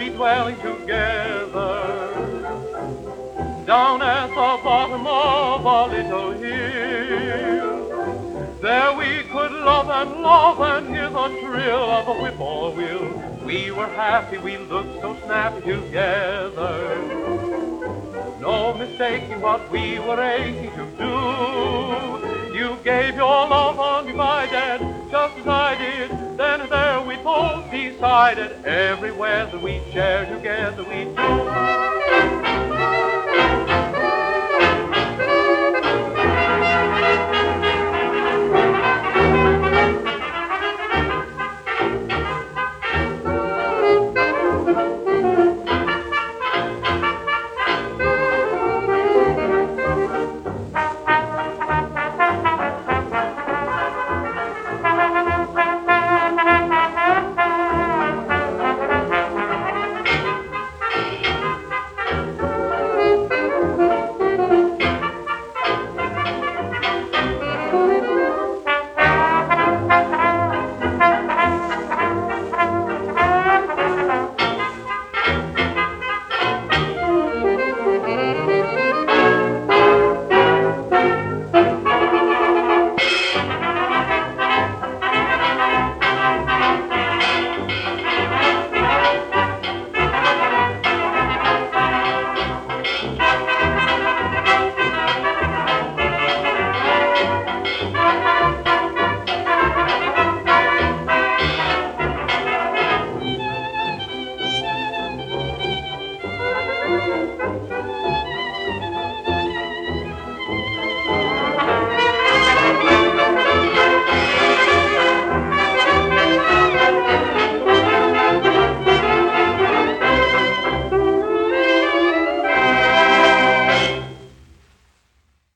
be dwelling together down at the bottom of our little hill. There we could love and hear the trill of a whip or wheel. We were happy, we looked so snappy together. No mistaking what we were aching to do. You gave your love undivided, just as I did. Then and there we both decided, everywhere that we share together we do.